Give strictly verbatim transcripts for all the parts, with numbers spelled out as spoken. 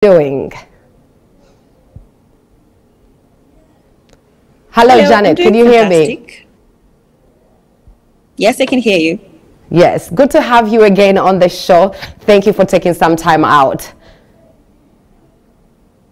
Doing? Hello, Hello Janet, can you fantastic. hear me? Yes, I can hear you. Yes, good to have you again on the show. Thank you for taking some time out.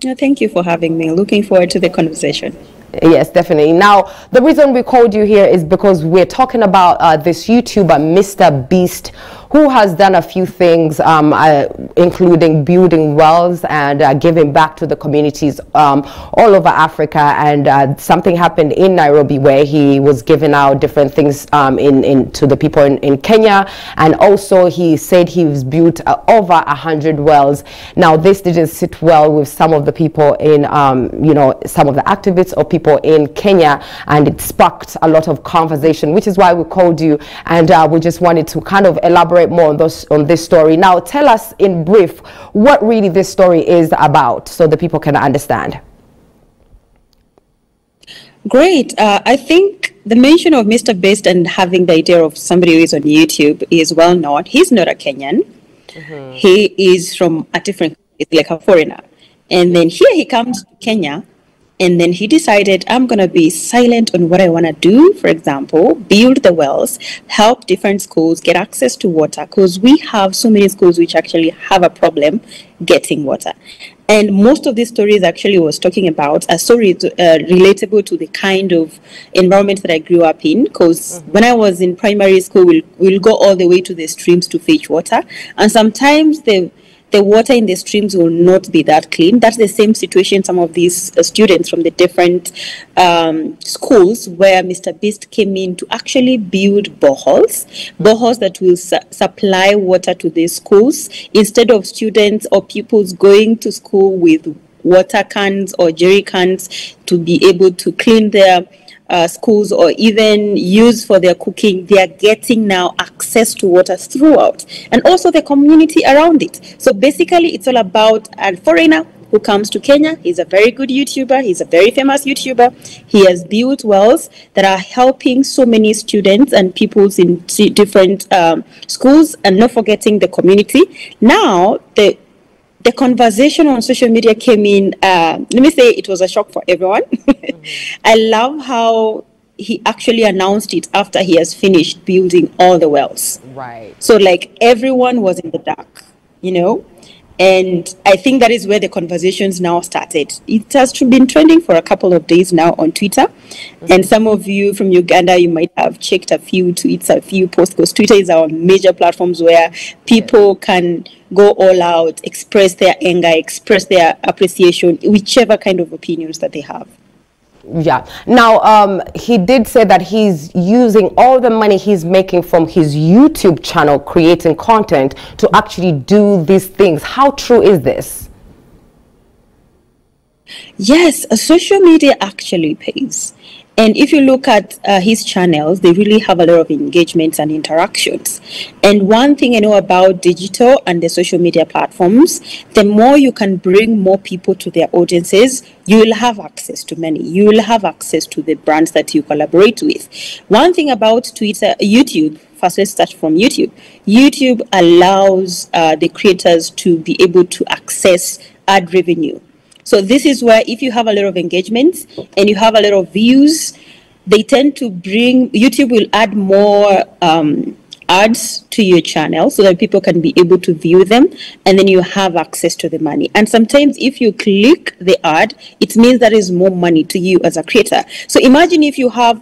No, thank you for having me. Looking forward to the conversation. Yes, definitely. Now, the reason we called you here is because we're talking about uh, this YouTuber, MrBeast, who has done a few things, um, uh, including building wells and uh, giving back to the communities um, all over Africa. And uh, something happened in Nairobi where he was giving out different things um, in, in to the people in, in Kenya. And also he said he's built uh, over one hundred wells. Now, this didn't sit well with some of the people in, um, you know, some of the activists or people in Kenya. And it sparked a lot of conversation, which is why we called you. And uh, we just wanted to kind of elaborate more on this on this story. Now tell us in brief what really this story is about so the people can understand. Great. uh, I think the mention of MrBeast and having the idea of somebody who is on YouTube is well known. He's not a Kenyan. Mm-hmm. He is from a different, it's like a foreigner, and then here he comes to Kenya, and then he decided, I'm going to be silent on what I want to do. For example, build the wells, help different schools get access to water, because we have so many schools which actually have a problem getting water. And most of these stories actually was talking about are so re uh, relatable to the kind of environment that I grew up in, because mm-hmm. when I was in primary school, we'll, we'll go all the way to the streams to fetch water. And sometimes the The water in the streams will not be that clean. That's the same situation some of these uh, students from the different um, schools where MrBeast came in to actually build boreholes, boreholes that will su supply water to the schools instead of students or pupils going to school with water cans or jerry cans to be able to clean their Uh, schools or even use for their cooking. They are getting now access to water throughout, and also the community around it. So basically it's all about a foreigner who comes to Kenya. He's a very good YouTuber. He's a very famous YouTuber. He has built wells that are helping so many students and pupils in different um, schools, and not forgetting the community. Now the The conversation on social media came in, uh, let me say it was a shock for everyone. Mm-hmm. I love how he actually announced it after he has finished building all the wells. Right. So like everyone was in the dark, you know, and I think that is where the conversations now started. It has been trending for a couple of days now on Twitter. Mm-hmm. And some of you from Uganda, you might have checked a few tweets, a few posts, because Twitter is our major platforms where people yeah. can go all out, express their anger, express their appreciation, whichever kind of opinions that they have. Yeah. Now, um, he did say that he's using all the money he's making from his YouTube channel, creating content, to actually do these things. How true is this? Yes, social media actually pays. And if you look at uh, his channels, they really have a lot of engagements and interactions. And one thing I know about digital and the social media platforms, the more you can bring more people to their audiences, you will have access to many. You will have access to the brands that you collaborate with. One thing about Twitter, YouTube, first let's start from YouTube. YouTube allows uh, the creators to be able to access ad revenue. So this is where if you have a lot of engagements and you have a lot of views, they tend to bring, YouTube will add more um, ads to your channel so that people can be able to view them, and then you have access to the money. And sometimes if you click the ad, it means that is more money to you as a creator. So imagine if you have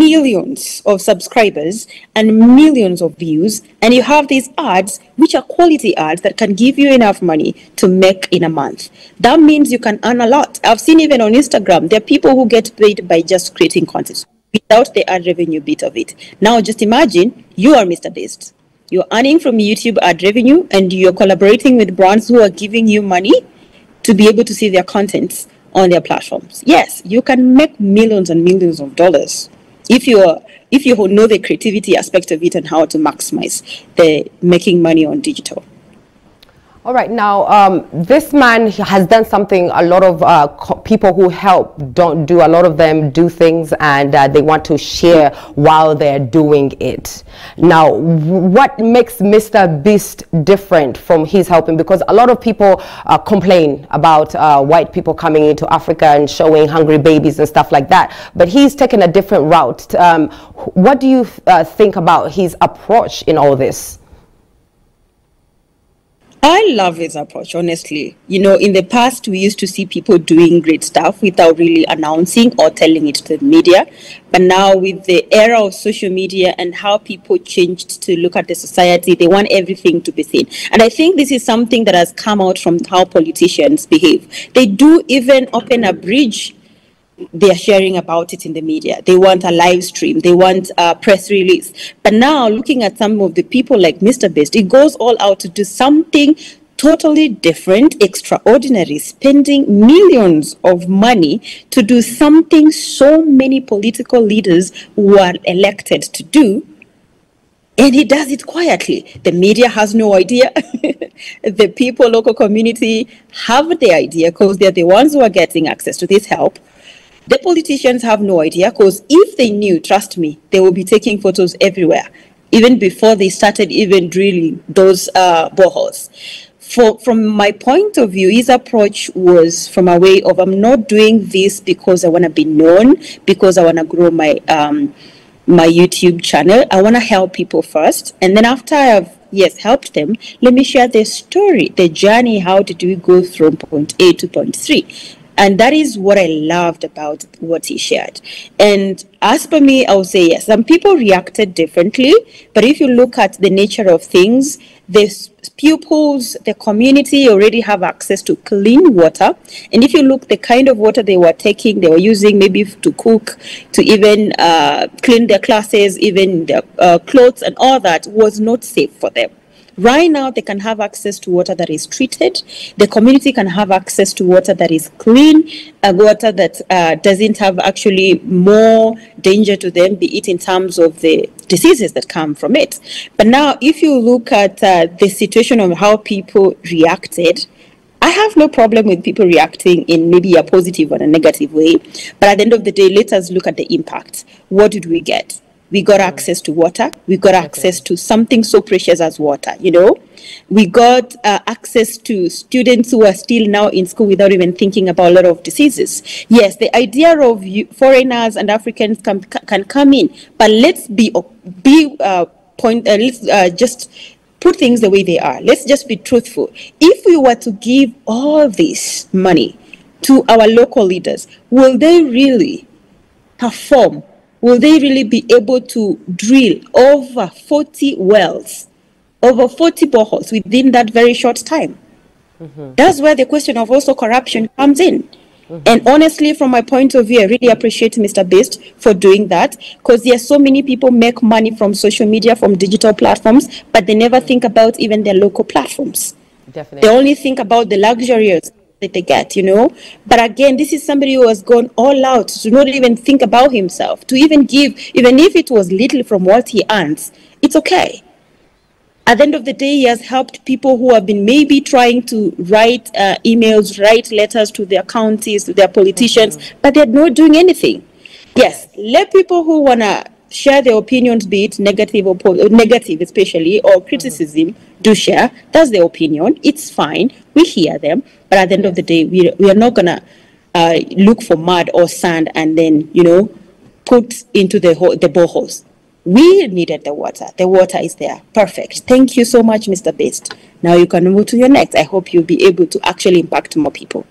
millions of subscribers and millions of views, and you have these ads which are quality ads that can give you enough money to make in a month. That means you can earn a lot. I've seen even on Instagram there are people who get paid by just creating content without the ad revenue bit of it. Now just imagine you are MrBeast, you're earning from YouTube ad revenue, and you're collaborating with brands who are giving you money to be able to see their contents on their platforms. Yes, you can make millions and millions of dollars if you if you know the creativity aspect of it and how to maximize the making money on digital. All right, now um, this man has done something a lot of uh, co people who help don't do. A lot of them do things and uh, they want to share while they're doing it. Now, what makes Mister Beast different from his helping? Because a lot of people uh, complain about uh, white people coming into Africa and showing hungry babies and stuff like that. But he's taken a different route. Um, what do you uh, think about his approach in all this? I love his approach, honestly. You know, in the past, we used to see people doing great stuff without really announcing or telling it to the media. But now with the era of social media and how people changed to look at the society, they want everything to be seen. And I think this is something that has come out from how politicians behave. They do even open a bridge. They are sharing about it in the media. They want a live stream. They want a press release. But now, looking at some of the people like Mister Beast, it goes all out to do something totally different, extraordinary, spending millions of money to do something so many political leaders were elected to do. And he does it quietly. The media has no idea. The people, local community have the idea because they're the ones who are getting access to this help. The politicians have no idea because if they knew, trust me, they will be taking photos everywhere, even before they started even drilling those uh, boreholes. For, from my point of view, his approach was from a way of, I'm not doing this because I want to be known, because I want to grow my, um, my YouTube channel. I want to help people first. And then after I have yes, helped them, let me share their story, their journey, how did we go from point A to point three. And that is what I loved about what he shared. And as for me, I would say yes. Some people reacted differently, but if you look at the nature of things, the pupils, the community already have access to clean water. And if you look, the kind of water they were taking, they were using maybe to cook, to even uh, clean their classes, even their uh, clothes and all that was not safe for them. Right now, they can have access to water that is treated. The community can have access to water that is clean, uh, water that uh, doesn't have actually more danger to them, be it in terms of the diseases that come from it. But now, if you look at uh, the situation of how people reacted, I have no problem with people reacting in maybe a positive or a negative way. But at the end of the day, let us look at the impact. What did we get? We got access to water. We got access to something so precious as water, you know. We got uh, access to students who are still now in school without even thinking about a lot of diseases. Yes, the idea of you, foreigners and Africans can, can come in, but let's be, be uh, point, uh, let's uh, just put things the way they are. Let's just be truthful. If we were to give all this money to our local leaders, will they really perform? Will they really be able to drill over forty wells, over forty boreholes within that very short time? Mm-hmm. That's where the question of also corruption comes in. Mm-hmm. And honestly, from my point of view, I really appreciate Mister Beast for doing that, because there are so many people make money from social media, from digital platforms, but they never think about even their local platforms. Definitely. They only think about the luxurious that they get, you know. But again, this is somebody who has gone all out to not even think about himself, to even give, even if it was little from what he earns, it's okay. At the end of the day, he has helped people who have been maybe trying to write uh, emails, write letters to their counties, to their politicians, mm-hmm. but they're not doing anything. Yes, let people who want to share their opinions, be it negative or negative especially, or criticism, mm-hmm. do share. That's their opinion. It's fine. We hear them. But at the end of the day, we, we are not going to uh, look for mud or sand and then, you know, put into the, the boreholes. We needed the water. The water is there. Perfect. Thank you so much, Mister Beast. Now you can move to your next. I hope you'll be able to actually impact more people.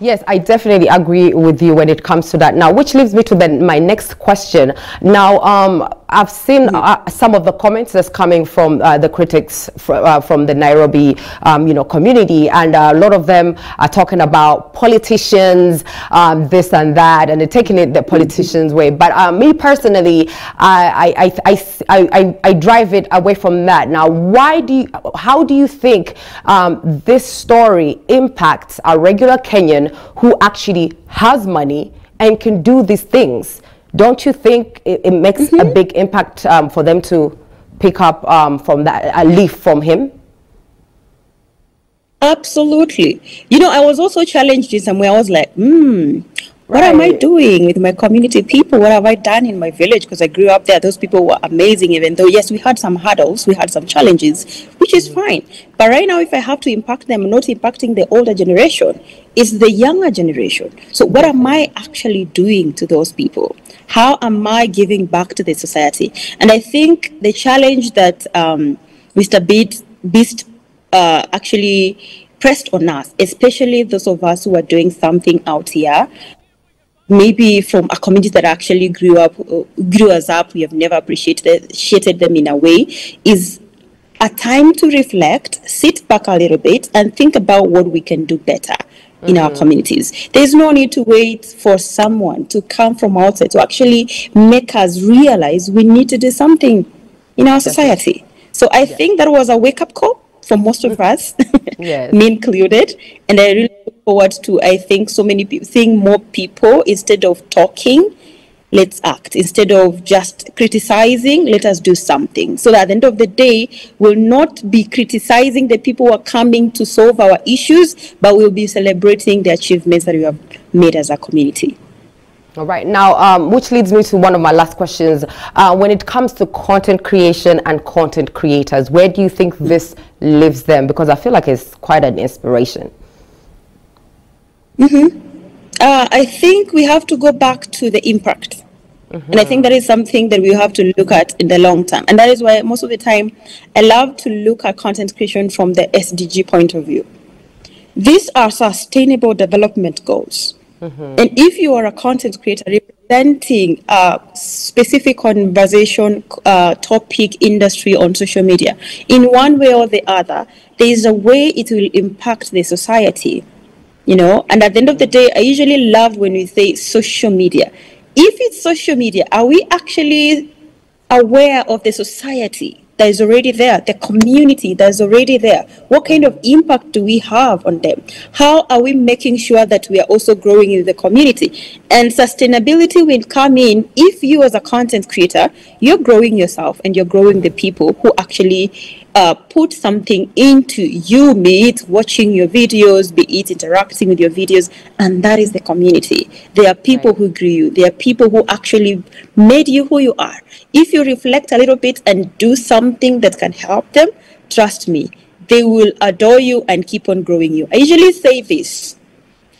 Yes, I definitely agree with you when it comes to that. Now, which leads me to the, my next question. Now, um, I've seen uh, some of the comments that's coming from uh, the critics fr uh, from the Nairobi, um, you know, community, and uh, a lot of them are talking about politicians, um, this and that, and they're taking it the politicians' way. But uh, me personally, I I, I, I, I I drive it away from that. Now, why do you, how do you think um, this story impacts a regular Kenyan who actually has money and can do these things? Don't you think it, it makes mm-hmm. a big impact um, for them to pick up um, from that, a leaf from him? Absolutely. You know, I was also challenged in some way. I was like, hmm, what right. am I doing with my community people? What have I done in my village? Because I grew up there. Those people were amazing, even though, yes, we had some hurdles, we had some challenges, which is fine. But right now, if I have to impact them, not impacting the older generation, it's the younger generation. So what am I actually doing to those people? How am I giving back to the society? And I think the challenge that um, Mister Beast uh, actually pressed on us, especially those of us who are doing something out here, maybe from a community that actually grew up, grew us up, we have never appreciated appreciated them in a way, is a time to reflect, sit back a little bit, and think about what we can do better in mm-hmm. our communities. There's no need to wait for someone to come from outside to actually make us realize we need to do something in our society. So I yeah. think that was a wake-up call for most of us, yes. me included, and I really look forward to, I think, so many people, seeing more people, instead of talking, let's act. Instead of just criticizing, let us do something. So that at the end of the day, we'll not be criticizing the people who are coming to solve our issues, but we'll be celebrating the achievements that we have made as a community. All right. Now, um, which leads me to one of my last questions. Uh, when it comes to content creation and content creators, where do you think this leaves them? Because I feel like it's quite an inspiration. Mm-hmm. uh, I think we have to go back to the impact. Mm-hmm. And I think that is something that we have to look at in the long term. And that is why most of the time I love to look at content creation from the S D G point of view. These are sustainable development goals. Mm-hmm. And if you are a content creator representing a specific conversation, uh, topic, industry on social media, in one way or the other, there is a way it will impact the society, you know. And at the end of the day, I usually love when we say social media. If it's social media, are we actually aware of the society that is already there, the community that is already there? What kind of impact do we have on them? How are we making sure that we are also growing in the community? And sustainability will come in if you, as a content creator, you're growing yourself and you're growing the people who actually uh, put something into you, be it watching your videos, be it interacting with your videos, and that is the community. There are people right. who grew you. There are people who actually made you who you are. If you reflect a little bit and do something that can help them, trust me, they will adore you and keep on growing you. I usually say this,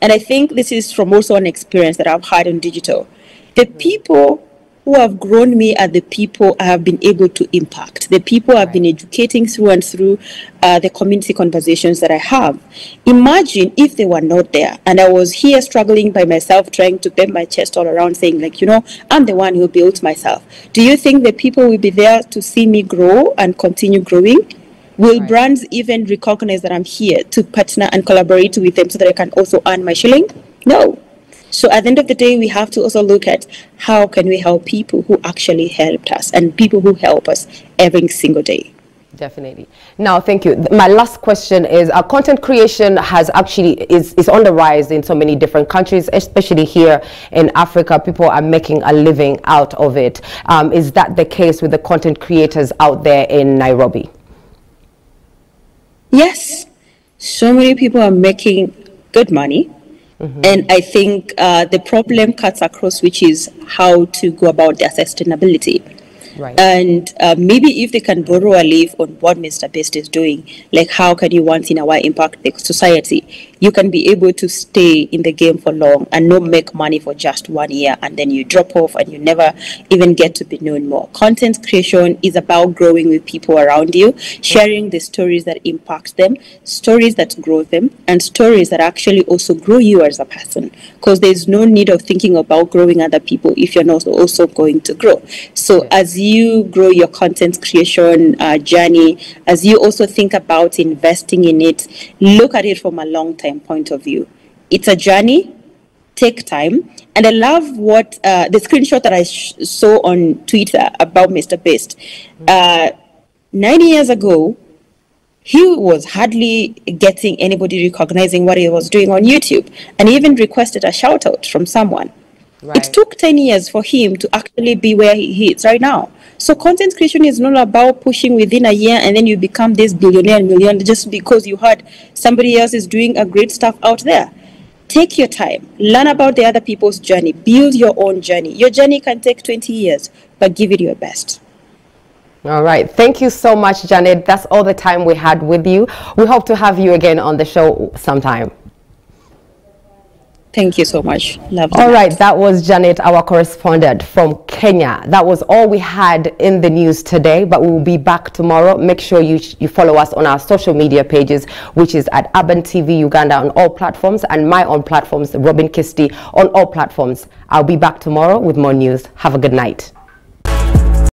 and I think this is from also an experience that I've had on digital. The people who have grown me are the people I have been able to impact, the people I've been educating through and through uh, the community conversations that I have. Imagine if they were not there and I was here struggling by myself, trying to bend my chest all around, saying like, you know, I'm the one who built myself. Do you think the people will be there to see me grow and continue growing? Will right. brands even recognize that I'm here to partner and collaborate with them so that I can also earn my shilling? No. So at the end of the day, we have to also look at how can we help people who actually helped us and people who help us every single day. Definitely. Now, thank you. My last question is, uh, content creation has actually is, is on the rise in so many different countries, especially here in Africa. People are making a living out of it. Um, is that the case with the content creators out there in Nairobi? Yes. So many people are making good money. Mm-hmm. And I think uh, the problem cuts across, which is how to go about their sustainability. Right. And uh, maybe if they can borrow a leaf on what Mister Beast is doing, like how can you once in a while impact the society, you can be able to stay in the game for long and not make money for just one year and then you drop off and you never even get to be known more. Content creation is about growing with people around you, sharing the stories that impact them, stories that grow them, and stories that actually also grow you as a person, because there's no need of thinking about growing other people if you're not also going to grow. So as you you grow your content creation uh, journey, as you also think about investing in it, look at it from a long-term point of view. It's a journey, take time. And I love what uh, the screenshot that I sh saw on Twitter about Mister Beast. Uh, nine years ago, he was hardly getting anybody recognizing what he was doing on YouTube, and he even requested a shout out from someone. Right. It took ten years for him to actually be where he is right now. So content creation is not about pushing within a year and then you become this billionaire million just because you heard somebody else is doing a great stuff out there. Take your time. Learn about the other people's journey. Build your own journey. Your journey can take twenty years, but give it your best. All right. Thank you so much, Janet. That's all the time we had with you. We hope to have you again on the show sometime. Thank you so much. Love all that. Right. That was Janet, our correspondent from Kenya. That was all we had in the news today, but we will be back tomorrow. Make sure you, you follow us on our social media pages, which is at Urban T V Uganda on all platforms and my own platforms, Robin Kisti, on all platforms. I'll be back tomorrow with more news. Have a good night.